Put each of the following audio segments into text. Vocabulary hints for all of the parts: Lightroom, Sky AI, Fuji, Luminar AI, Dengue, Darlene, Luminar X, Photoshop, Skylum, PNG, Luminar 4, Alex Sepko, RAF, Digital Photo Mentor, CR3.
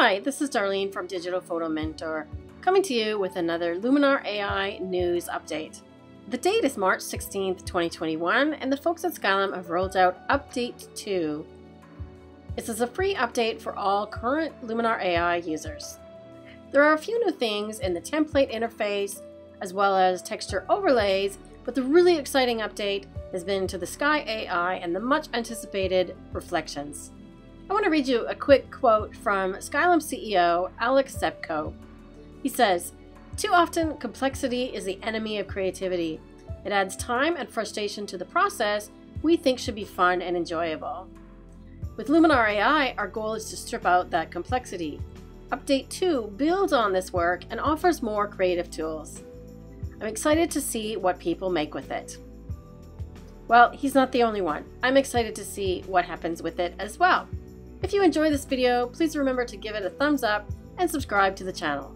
Hi, this is Darlene from Digital Photo Mentor, coming to you with another Luminar AI news update. The date is March 16th, 2021, and the folks at Skylum have rolled out Update 2. This is a free update for all current Luminar AI users. There are a few new things in the template interface, as well as texture overlays, but the really exciting update has been to the Sky AI and the much anticipated reflections. I want to read you a quick quote from Skylum CEO Alex Sepko. He says, "Too often, complexity is the enemy of creativity. It adds time and frustration to the process we think should be fun and enjoyable. With Luminar AI, our goal is to strip out that complexity. Update 2 builds on this work and offers more creative tools. I'm excited to see what people make with it." Well, he's not the only one. I'm excited to see what happens with it as well. If you enjoy this video, please remember to give it a thumbs up and subscribe to the channel.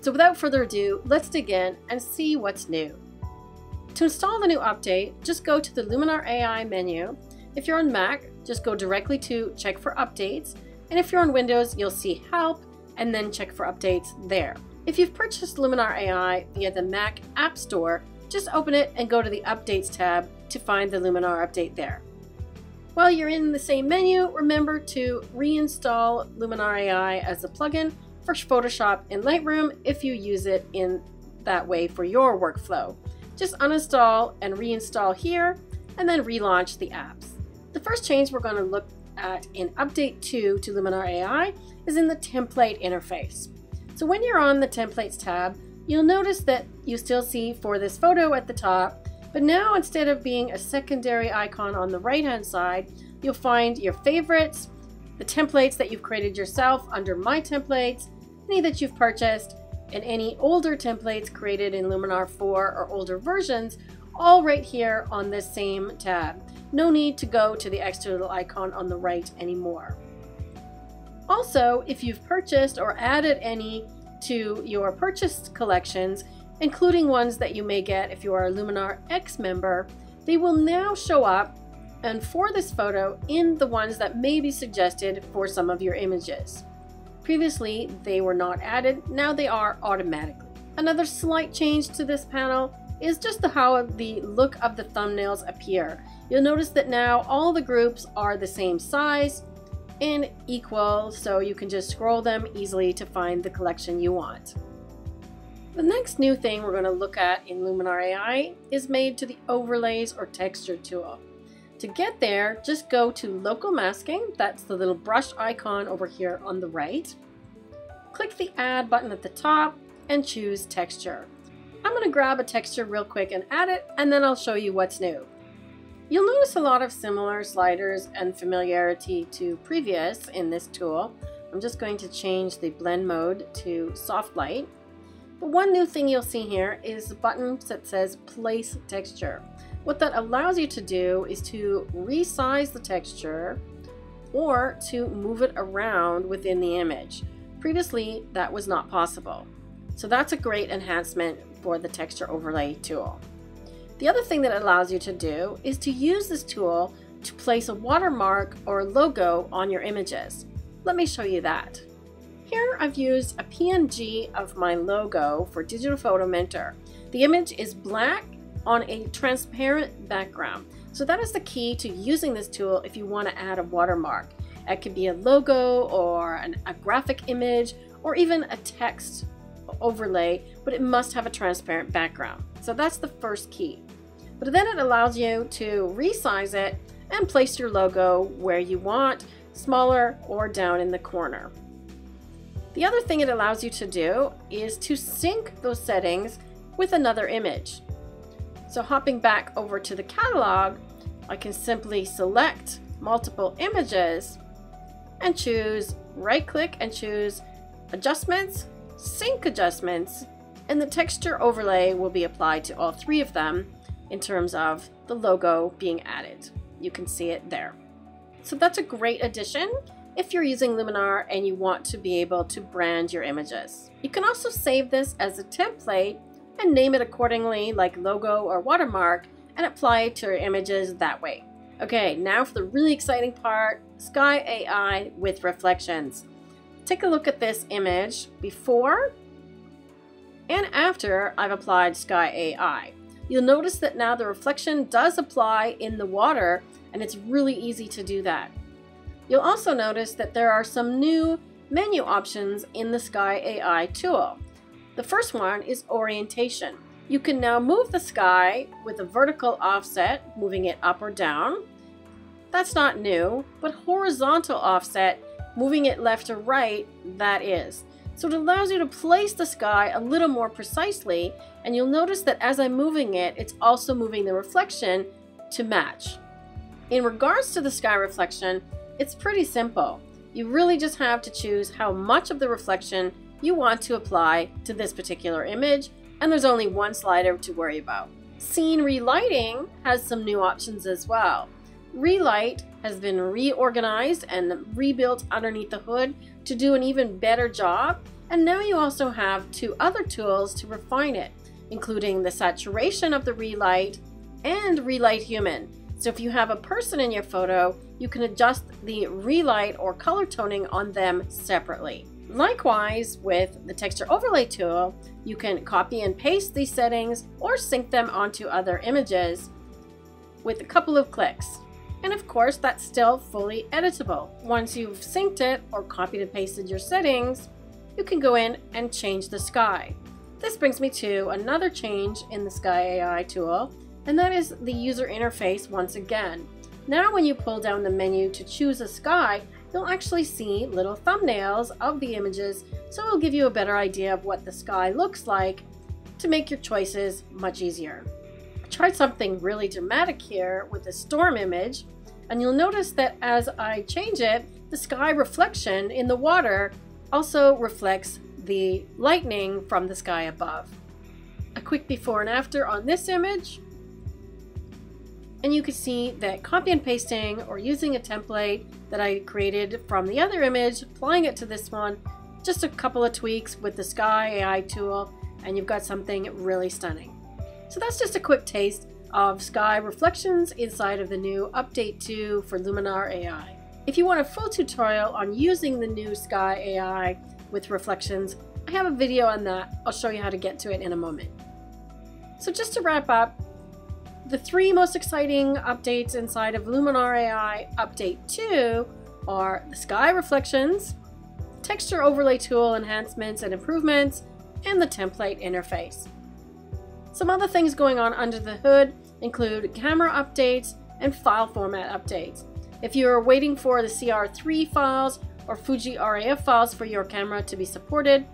So without further ado, let's dig in and see what's new. To install the new update, just go to the Luminar AI menu. If you're on Mac, just go directly to Check for Updates, and if you're on Windows, you'll see Help and then Check for Updates there. If you've purchased Luminar AI via the Mac App Store, just open it and go to the Updates tab to find the Luminar update there. While you're in the same menu, remember to reinstall Luminar AI as a plugin for Photoshop in Lightroom if you use it in that way for your workflow. Just uninstall and reinstall here, and then relaunch the apps. The first change we're going to look at in Update 2 to Luminar AI is in the template interface. So when you're on the Templates tab, you'll notice that you still see For This Photo at the top, but now instead of being a secondary icon on the right-hand side, you'll find your favorites, the templates that you've created yourself under My Templates, any that you've purchased, and any older templates created in Luminar 4 or older versions, all right here on this same tab. No need to go to the extra little icon on the right anymore. Also, if you've purchased or added any to your purchased collections, including ones that you may get if you are a Luminar X member, they will now show up and For This Photo in the ones that may be suggested for some of your images. Previously, they were not added, now they are automatically. Another slight change to this panel is just how the look of the thumbnails appear. You'll notice that now all the groups are the same size and equal, so you can just scroll them easily to find the collection you want. The next new thing we're going to look at in Luminar AI is made to the Overlays or Texture tool. To get there, just go to Local Masking, that's the little brush icon over here on the right. Click the Add button at the top and choose Texture. I'm going to grab a texture real quick and add it, and then I'll show you what's new. You'll notice a lot of similar sliders and familiarity to previous in this tool. I'm just going to change the blend mode to soft light. But one new thing you'll see here is the button that says Place Texture. What that allows you to do is to resize the texture or to move it around within the image. Previously, that was not possible. So that's a great enhancement for the Texture Overlay tool. The other thing that it allows you to do is to use this tool to place a watermark or logo on your images. Let me show you that. Here I've used a PNG of my logo for Digital Photo Mentor. The image is black on a transparent background. So that is the key to using this tool if you want to add a watermark. It could be a logo or a graphic image or even a text overlay, but it must have a transparent background. So that's the first key. But then it allows you to resize it and place your logo where you want, smaller or down in the corner. The other thing it allows you to do is to sync those settings with another image. So hopping back over to the catalog, I can simply select multiple images and choose, right click and choose Adjustments, Sync Adjustments, and the texture overlay will be applied to all three of them in terms of the logo being added. You can see it there. So that's a great addition if you're using Luminar and you want to be able to brand your images. You can also save this as a template and name it accordingly, like logo or watermark, and apply it to your images that way. Okay, now for the really exciting part, Sky AI with reflections. take a look at this image before and after I've applied Sky AI. You'll notice that now the reflection does apply in the water, and it's really easy to do that. You'll also notice that there are some new menu options in the Sky AI tool. The first one is orientation. You can now move the sky with a vertical offset, moving it up or down. That's not new, but horizontal offset, moving it left or right, that is. So it allows you to place the sky a little more precisely, and you'll notice that as I'm moving it, it's also moving the reflection to match. In regards to the sky reflection, it's pretty simple. You really just have to choose how much of the reflection you want to apply to this particular image, and there's only one slider to worry about. Scene relighting has some new options as well. Relight has been reorganized and rebuilt underneath the hood to do an even better job, and now you also have two other tools to refine it, including the saturation of the relight and relight human. So if you have a person in your photo, you can adjust the relight or color toning on them separately. Likewise, with the texture overlay tool, you can copy and paste these settings or sync them onto other images with a couple of clicks. And of course, that's still fully editable. Once you've synced it or copied and pasted your settings, you can go in and change the sky. This brings me to another change in the Sky AI tool, and that is the user interface once again. Now when you pull down the menu to choose a sky, you'll actually see little thumbnails of the images, so it'll give you a better idea of what the sky looks like to make your choices much easier. I tried something really dramatic here with a storm image, and you'll notice that as I change it, the sky reflection in the water also reflects the lightning from the sky above. A quick before and after on this image, and you can see that copy and pasting or using a template that I created from the other image, applying it to this one, just a couple of tweaks with the Sky AI tool, and you've got something really stunning. So that's just a quick taste of sky reflections inside of the new Update 2 for Luminar AI. If you want a full tutorial on using the new Sky AI with reflections, I have a video on that. I'll show you how to get to it in a moment. So just to wrap up, the three most exciting updates inside of Luminar AI Update 2 are the sky reflections, texture overlay tool enhancements and improvements, and the template interface. Some other things going on under the hood include camera updates and file format updates. If you are waiting for the CR3 files or Fuji RAF files for your camera to be supported,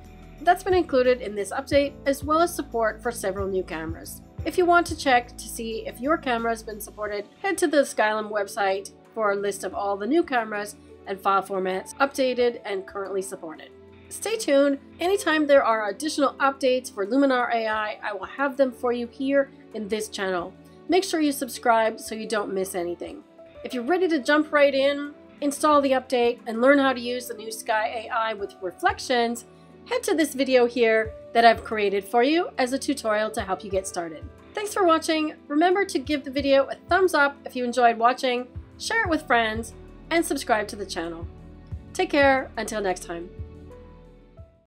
that's been included in this update, as well as support for several new cameras. If you want to check to see if your camera has been supported, head to the Skylum website for a list of all the new cameras and file formats updated and currently supported. Stay tuned. Anytime there are additional updates for Luminar AI, I will have them for you here in this channel. Make sure you subscribe so you don't miss anything. If you're ready to jump right in, install the update, and learn how to use the new Sky AI with reflections, head to this video here that I've created for you as a tutorial to help you get started. Thanks for watching. Remember to give the video a thumbs up if you enjoyed watching, share it with friends, and subscribe to the channel. Take care until next time.